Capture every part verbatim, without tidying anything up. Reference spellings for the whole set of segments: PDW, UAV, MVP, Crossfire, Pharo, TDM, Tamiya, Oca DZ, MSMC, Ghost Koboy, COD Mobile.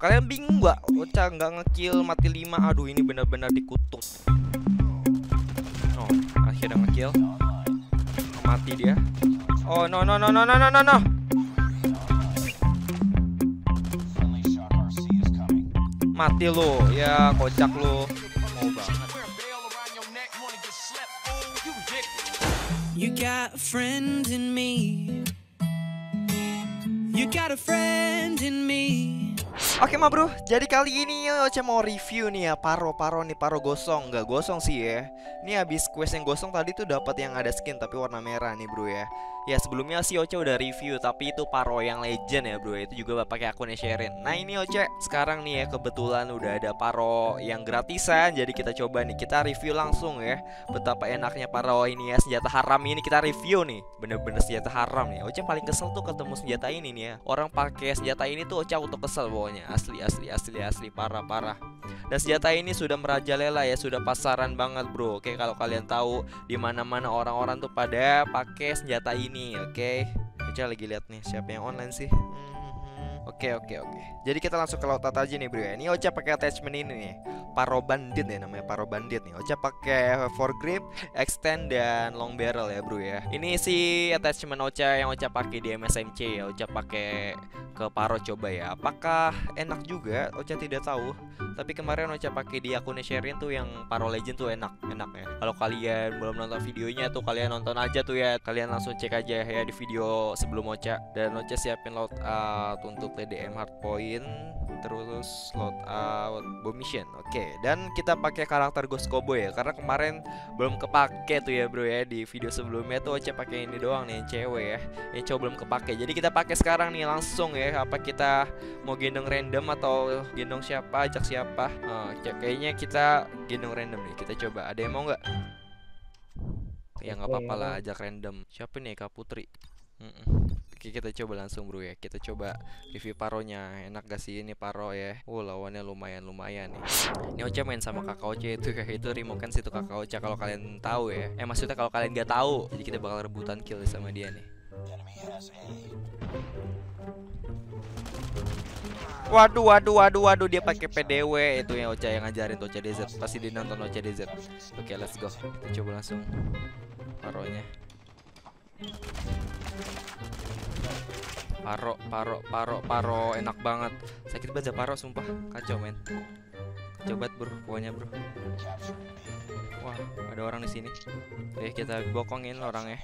Kalian bingung nggak? Oca nggak ngekill, mati lima. Aduh, ini benar-benar dikutuk. Oh, akhirnya ngekill. Mati dia. Oh, no no no no no no no. Mati lo. Ya, kocak lo. Mau banget. You got a friend in me. You got a friend in me. Oke, ma bro, jadi kali ini Oca mau review nih ya Pharo Pharo nih Pharo gosong, nggak gosong sih ya. Ini habis quest yang gosong tadi tuh dapat yang ada skin tapi warna merah nih bro ya. Ya sebelumnya sih Oca udah review tapi itu Pharo yang legend ya bro. Itu juga pakai akunnya Sharon. Nah ini Oca sekarang nih ya kebetulan udah ada Pharo yang gratisan. Jadi kita coba nih, kita review langsung ya. Betapa enaknya Pharo ini ya, senjata haram ini kita review nih. Bener-bener senjata haram nih. Oca paling kesel tuh ketemu senjata ini nih ya. Orang pakai senjata ini tuh Oca auto kesel pokoknya. Asli asli asli asli parah-parah. Dan senjata ini sudah merajalela ya, sudah pasaran banget bro. Oke, kalau kalian tahu di mana-mana orang-orang tuh pada pakai senjata ini. Oke. Oca lagi lihat nih siapa yang online sih. Oke oke oke. Jadi kita langsung ke lautan aja nih bro ya. Ini Oca pakai attachment ini nih. Pharo Bandit ya namanya, Pharo Bandit nih. Oca pakai foregrip, extend dan long barrel ya bro ya. Ini si attachment Oca yang Oca pakai di M S M C ya. Oca pakai ke Pharo coba ya. Apakah enak juga? Oca tidak tahu. Tapi kemarin Oca pakai di akunnya Sharin tuh yang Pharo Legend tuh enak, enak ya. Kalau kalian belum nonton videonya tuh kalian nonton aja tuh ya. Kalian langsung cek aja ya di video sebelum Oca. Dan Oca siapin load out untuk T D M hardpoint, terus load out bomb mission. Oke, dan kita pakai karakter Ghost Koboy ya, karena kemarin belum kepake tuh ya bro ya. Di video sebelumnya tuh Oca pakai ini doang nih yang cewek ya, yang cowok belum kepake. Jadi kita pakai sekarang nih langsung ya. Apa kita mau gendong random atau gendong siapa, ajak siapa? Nah, kayaknya kita gendong random nih. Kita coba, ada yang mau nggak? Ya nggak apa-apa lah, ajak random. Siapa nih, Kak Putri? Mm-mm. Oke, kita coba langsung bro ya. Kita coba review Pharo-nya. Enak gak sih ini Pharo ya? Oh, lawannya lumayan-lumayan nih. Ini Oca main sama kakak Oca itu ya. Itu remokan situ kakak Oca kalau kalian tahu ya. Eh maksudnya kalau kalian gak tahu. Jadi kita bakal rebutan kill sama dia nih. Waduh waduh waduh waduh, dia pakai P D W itu yang Oca yang ngajarin tuh, Oca D Z. Pasti dia nonton Oca D Z. Oke, let's go. Kita coba langsung Pharo-nya. Pharo, Pharo, Pharo, Pharo, enak banget. Sakit banget Pharo, sumpah kacau men. Coba bro, pokoknya bro. Wah, ada orang di sini. Eh, kita bokongin orangnya.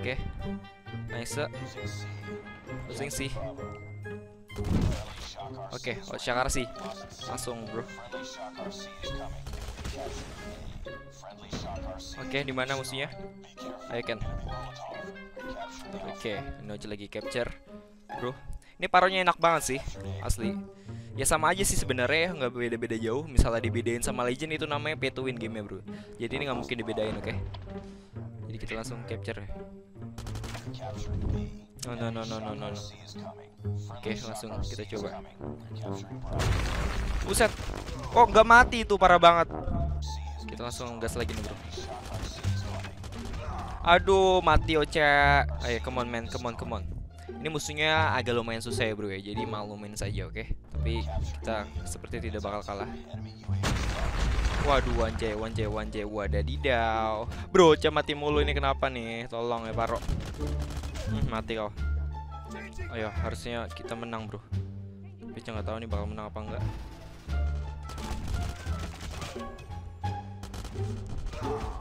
Oke, okay. Nice. Pusing sih. Oke, okay. Oh, Syakarsi, langsung bro. Oke, okay, di mana musuhnya? Ayo Ken. Oke, okay, Oca lagi capture, bro. Ini Pharo-nya enak banget sih, asli. Ya sama aja sih sebenarnya, nggak beda-beda jauh. Misalnya dibedain sama Legend itu namanya pay to win game ya bro. Jadi ini nggak mungkin dibedain, oke? Okay? Jadi kita langsung capture. No no no no no no. Oke, okay, langsung kita coba. Buset, kok nggak mati itu, parah banget. Kita langsung gas lagi nih bro. Aduh, mati Oca. Ayo, come on man, come on, come on. Ini musuhnya agak lumayan susah ya bro ya. Jadi maklumin saja, oke? Okay? Tapi kita seperti tidak bakal kalah. Waduh, anjay, anjay, anjay. Wadadidaw. Bro, Oca mati mulu, ini kenapa nih? Tolong ya Pharo. Hmm, mati kau. Ayo, harusnya kita menang bro. Tapi Oca nggak tahu nih bakal menang apa enggak.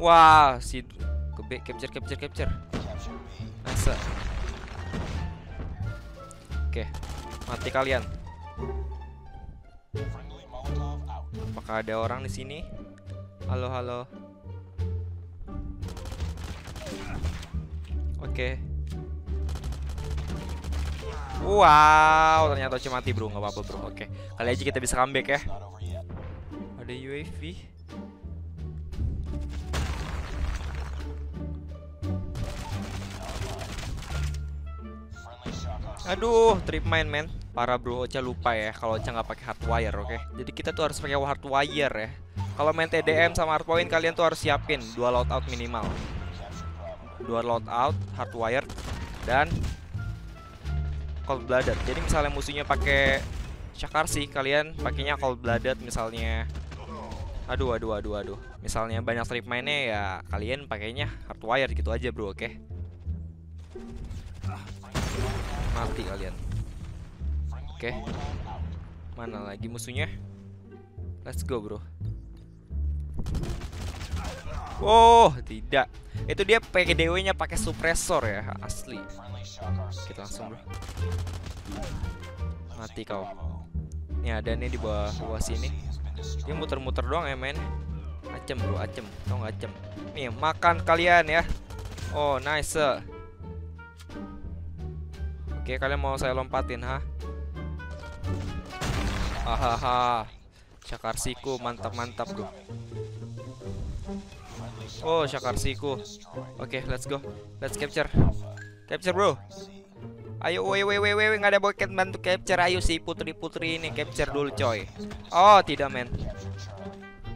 Wah, si kebe capture capture capture. Nice. Oke, mati kalian. Apakah ada orang di sini? Halo halo. Oke. Wow, ternyata Oca mati bro, nggak apa-apa bro. Oke, kali aja kita bisa comeback ya. Ada U A V. Aduh, trip main men. Parah bro, Oca lupa ya kalau Oca nggak pakai hardwire, oke? Okay? Jadi kita tuh harus pakai hardwire ya. Kalau main T D M sama hardpoint kalian tuh harus siapin dua loadout minimal. Dua loadout hardwire dan cold blooded. Jadi misalnya musuhnya pakai Shakar sih, kalian pakainya cold blooded misalnya. Aduh aduh aduh aduh. Misalnya banyak strip mainnya ya kalian pakainya hardwire gitu aja bro, oke? Okay? Mati kalian. Oke. Okay. Mana lagi musuhnya? Let's go bro. Oh tidak. Itu dia P D W-nya pakai suppressor ya, asli. Kita langsung bro. Mati kau. Ini ada nih di bawah, bawah sini. Dia muter-muter doang ya men. Acem bro, acem. Tau gak acem? Nih makan kalian ya. Oh nice. Oke, kalian mau saya lompatin, ha? Hahaha, Shakarsiku mantap-mantap bro. Oh, Shakarsiku. Oke, okay, let's go, let's capture, capture bro. Ayo, weh, weh, weh, weh, nggak ada bokeh bantu capture. Ayo si putri-putri ini capture dulu coy. Oh, tidak men.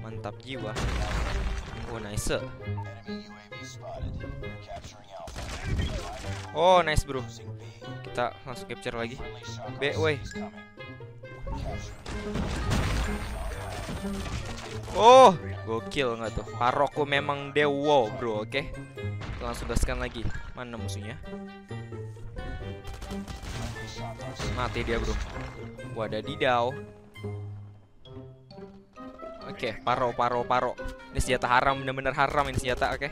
Mantap jiwa. Oh nice. Oh nice bro. Kita langsung capture lagi. B, woi. Oh, gokil nggak tuh? Paroku memang dewa bro, oke? Okay? Langsung gaskan lagi. Mana musuhnya? Mati dia bro. Wadadidaw. Oke, okay, paro, paro, paro. Ini senjata haram, bener-bener haram ini senjata, oke? Okay?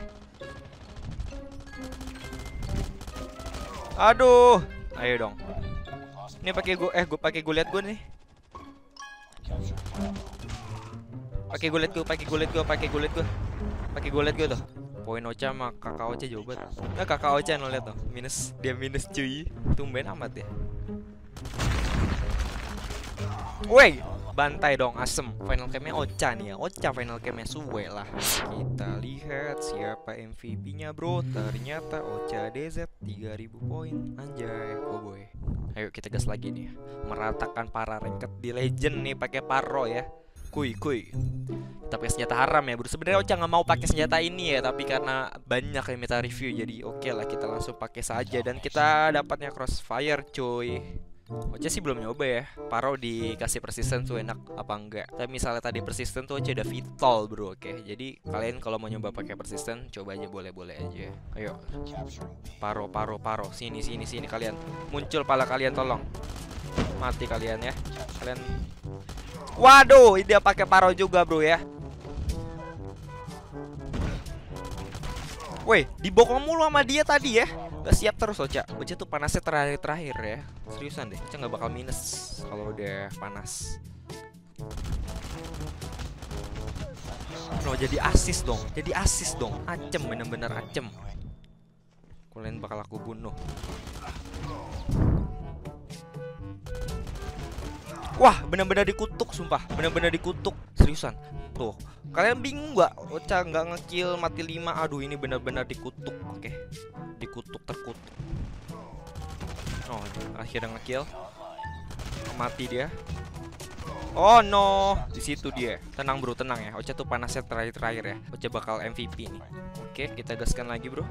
Aduh. Ayo dong. Ini pakai gue eh gue pakai gulet gue nih. Pakai gulet gue, pakai gulet gue, pakai gulet gue. Pakai gulet gue tuh. Poin Oca sama Kakak Oca jauh banget. Nah, Kakak Oca no lihat tuh. Minus, dia minus cuy. Tumben amat ya. Woi, bantai dong asem. Final game-nya Oca nih ya. Oca final game-nya suwe lah. Kita lihat siapa M V P-nya, bro. Ternyata Oca D Z tiga ribu poin. Anjay, Koboy. Ayo kita gas lagi nih, meratakan para ranked di legend nih pakai Pharo ya. Kuy kuy. Kita pakai senjata haram ya bro. Sebenarnya Oca nggak mau pakai senjata ini ya, tapi karena banyak yang minta review jadi oke okay lah kita langsung pakai saja dan kita dapatnya Crossfire cuy. Oca sih belum nyoba ya. Pharo dikasih persisten tuh enak apa enggak? Tapi misalnya tadi persisten tuh Oca udah vital bro, oke. Okay? Jadi kalian kalau mau nyoba pakai persisten coba aja boleh-boleh aja. Ayo. Pharo, Pharo, Pharo. Sini sini sini kalian. Muncul pala kalian tolong. Mati kalian ya. Kalian. Waduh, dia pakai Pharo juga bro ya. Woi, dibokong mulu sama dia tadi ya. Gak siap terus Oca. Oca tuh panasnya terakhir-terakhir ya. Seriusan deh, Oca gak bakal minus kalau udah panas. No, jadi asis dong. Jadi asis dong. Acem, bener-bener acem. Kalian bakal aku bunuh. Wah, bener-bener dikutuk sumpah. Bener-bener dikutuk. Seriusan. Tuh, kalian bingung gak? Oca nggak ngekill mati lima. Aduh, ini benar-benar dikutuk. Oke, okay. Dikutuk terkutuk. Oh, akhirnya ngekill. Mati dia. Oh no, di situ dia. Tenang bro, tenang ya. Oca tuh panasnya terakhir-terakhir ya. Oca bakal M V P nih. Oke, okay, kita gaskan lagi bro.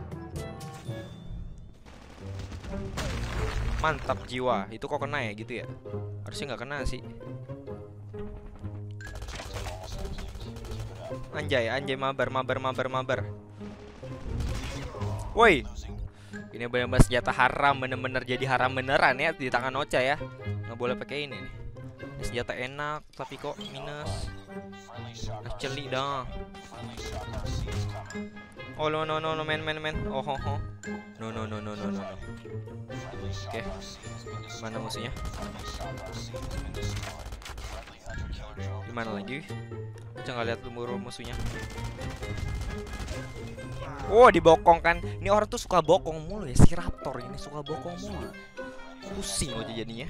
Mantap jiwa. Itu kok kena ya gitu ya? Harusnya nggak kena sih. Anjay, anjay, mabar, mabar, mabar, mabar. Woi, ini benar-benar senjata haram, bener-bener jadi haram beneran ya di tangan Oca ya. Nggak boleh pakai ini nih. Ini senjata enak, tapi kok minus. Nah, celi dong. Oh no no no no men men men. Oh ho ho. No no no no no no. Oke, okay. Mana musuhnya? Di mana lagi? Oca nggak lihat lumur musuhnya. Oh, dibokong kan. Ini orang tuh suka bokong mulu ya, si Raptor ini suka bokong mulu. Pusing Oca jadinya.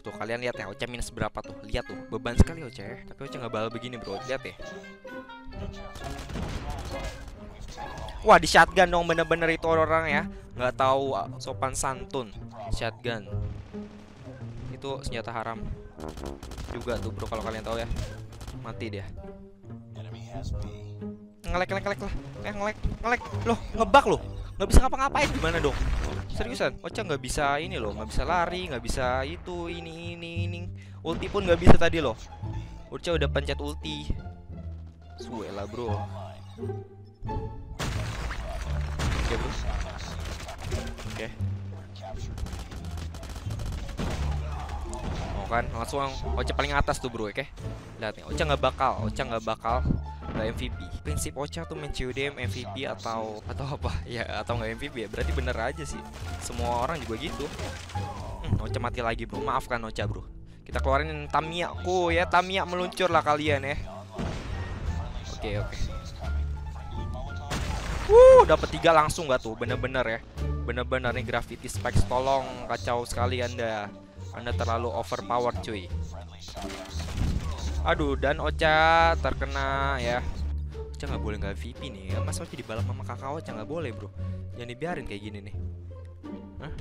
Tuh kalian lihat ya, Oca minus berapa tuh? Lihat tuh, beban sekali Oca ya. Tapi Oca nggak bakal begini bro, lihat ya. Wah, di shotgun dong, bener-bener itu orang ya. Nggak tahu sopan santun. Shotgun. Itu senjata haram juga tuh bro, kalau kalian tahu ya. Mati dia. Ngelek, ngelek, ngelek lah. Eh, ngelek, ngelek. Loh, ngebug loh. Nggak bisa ngapa-ngapain, gimana dong? Seriusan, Oca nggak bisa ini loh, nggak bisa lari, nggak bisa itu, ini, ini, ini. Ulti pun nggak bisa tadi loh. Oca udah pencet ulti. Suela bro. Oke bro. Oke. Oh kan, langsung Oca paling atas tuh bro, oke? Lihat nih, Oca nggak bakal, Oca nggak bakal. M V P. Prinsip Oca tuh main C O D M M V P atau atau apa ya, atau nggak M V P ya, berarti bener aja sih, semua orang juga gitu. hmm, Oca mati lagi bro, maafkan Oca bro, kita keluarin Tamiya ku ya, Tamiya meluncur lah kalian ya. Oke oke. Wuh, dapat tiga langsung gak tuh, bener-bener ya, bener-bener nih Gravity Spikes, tolong, kacau sekali anda, anda terlalu overpower cuy. Aduh, dan Oca terkena ya. Oca nggak boleh nggak V I P nih ya. Mas Oca dibalap sama kakak Oca, nggak boleh bro. Jangan dibiarin kayak gini nih. Hah?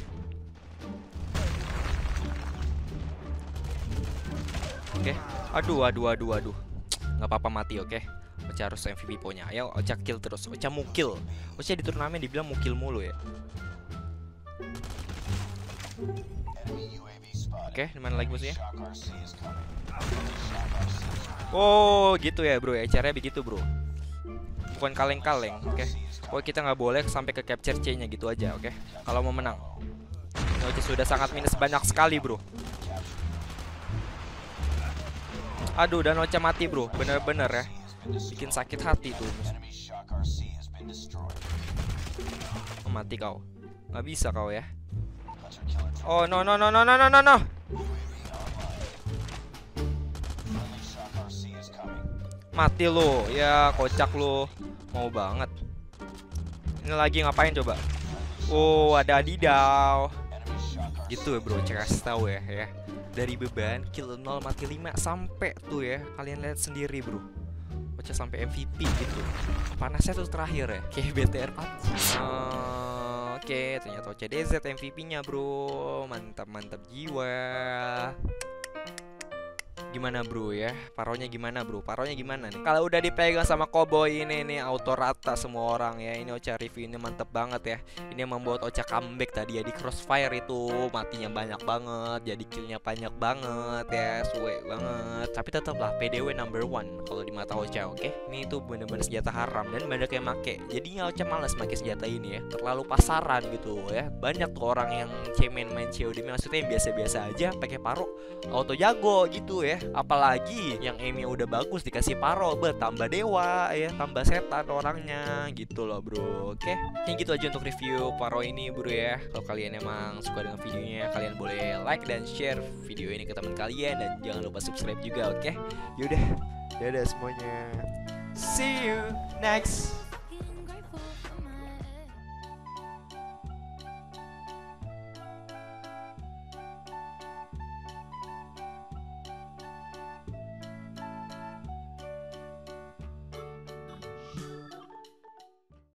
Oke, okay. Aduh, aduh, aduh, aduh. Nggak apa-apa mati, oke. Okay? Oca harus M V P ponya. Ayo Oca kill terus. Oca mukil. Oca di turnamen dibilang mukil mulu ya. Oke, okay, dimana lagi musuhnya? Oh gitu ya bro, caranya begitu bro, bukan kaleng-kaleng. Oke, okay. Oh kita nggak boleh sampai ke capture C nya gitu aja, oke okay? Kalau mau menang Oca sudah sangat minus banyak sekali bro. Aduh, dan Oca mati bro, bener-bener ya, bikin sakit hati tuh. Oh, mati kau, nggak bisa kau ya. Oh no no no no no no no. Mati lo, ya kocak lo, mau banget. Ini lagi ngapain coba? Oh ada adidaw. Gitu ya bro, kasih tahu ya, ya. Dari beban kill nol mati lima sampai tuh ya, kalian lihat sendiri bro. Oca sampai M V P gitu. Panasnya tuh terakhir ya, kayak B T R empat. uh, Oke, okay. Ternyata Oca D Z M V P-nya bro, mantap mantap jiwa. Gimana bro ya, paronya gimana bro, paronya gimana nih? Kalau udah dipegang sama Koboy ini nih, auto rata semua orang ya. Ini Oca review ini mantep banget ya. Ini yang membuat Oca comeback tadi ya, di Crossfire itu matinya banyak banget, jadi killnya banyak banget ya, suwe banget. Tapi tetaplah P D W number one kalau di mata Oca, oke okay? Ini tuh bener-bener senjata haram dan banyak yang make. Jadinya Oca malas pakai senjata ini ya, terlalu pasaran gitu ya. Banyak tuh orang yang cemen main C O D, maksudnya yang biasa-biasa aja pakai Pharo auto jago gitu ya. Apalagi yang aimnya udah bagus dikasih Pharo, bertambah dewa ya, tambah setan orangnya gitu loh bro. Oke, kayak gitu aja untuk review Pharo ini bro ya. Kalau kalian emang suka dengan videonya, kalian boleh like dan share video ini ke teman kalian, dan jangan lupa subscribe juga oke. Yaudah, dadah semuanya, see you next.